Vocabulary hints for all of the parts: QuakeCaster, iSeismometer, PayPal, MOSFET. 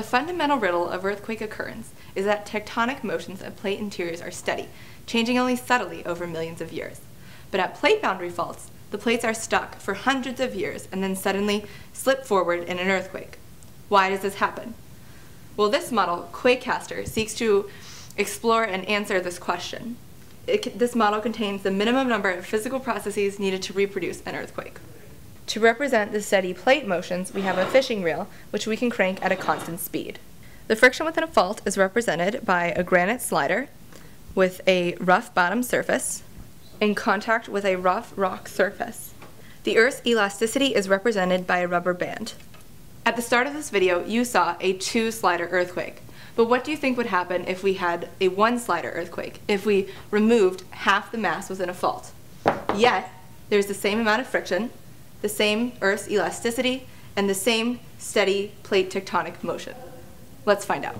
A fundamental riddle of earthquake occurrence is that tectonic motions of plate interiors are steady, changing only subtly over millions of years. But at plate boundary faults, the plates are stuck for hundreds of years and then suddenly slip forward in an earthquake. Why does this happen? Well, this model, QuakeCaster, seeks to explore and answer this question. This model contains the minimum number of physical processes needed to reproduce an earthquake. To represent the steady plate motions, we have a fishing reel, which we can crank at a constant speed. The friction within a fault is represented by a granite slider with a rough bottom surface in contact with a rough rock surface. The Earth's elasticity is represented by a rubber band. At the start of this video, you saw a 2-slider earthquake. But what do you think would happen if we had a 1-slider earthquake, if we removed half the mass within a fault? Yet, there's the same amount of friction, the same Earth's elasticity, and the same steady plate tectonic motion. Let's find out.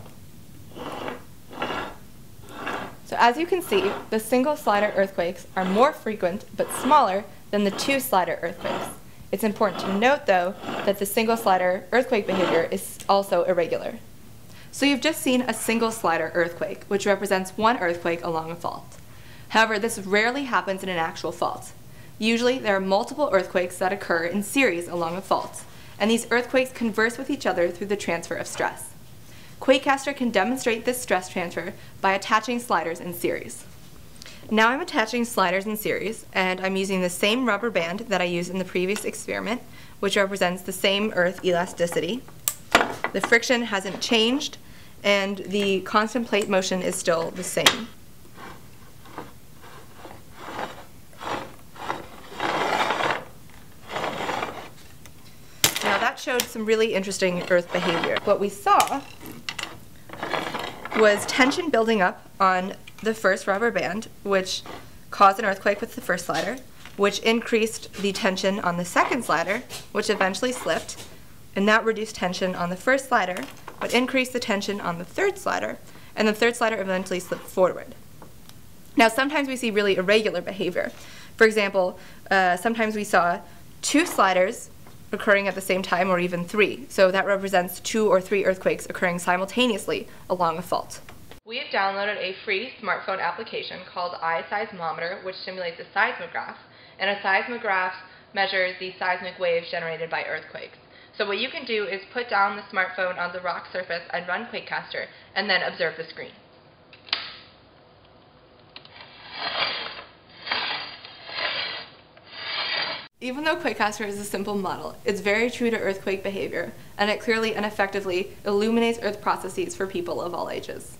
So as you can see, the single-slider earthquakes are more frequent but smaller than the 2-slider earthquakes. It's important to note, though, that the single-slider earthquake behavior is also irregular. So you've just seen a single-slider earthquake, which represents one earthquake along a fault. However, this rarely happens in an actual fault. Usually, there are multiple earthquakes that occur in series along a fault, and these earthquakes converse with each other through the transfer of stress. QuakeCaster can demonstrate this stress transfer by attaching sliders in series. Now I'm attaching sliders in series, and I'm using the same rubber band that I used in the previous experiment, which represents the same Earth elasticity. The friction hasn't changed, and the constant plate motion is still the same. Now that showed some really interesting earth behavior. What we saw was tension building up on the first rubber band, which caused an earthquake with the first slider, which increased the tension on the second slider, which eventually slipped. And that reduced tension on the first slider, but increased the tension on the third slider, and the third slider eventually slipped forward. Now, sometimes we see really irregular behavior. For example, sometimes we saw 2 sliders occurring at the same time, or even 3. So that represents 2 or 3 earthquakes occurring simultaneously along a fault. We have downloaded a free smartphone application called iSeismometer, which simulates a seismograph, and a seismograph measures the seismic waves generated by earthquakes. So what you can do is put down the smartphone on the rock surface and run QuakeCaster, and then observe the screen. Even though QuakeCaster is a simple model, it's very true to earthquake behavior, and it clearly and effectively illuminates earth processes for people of all ages.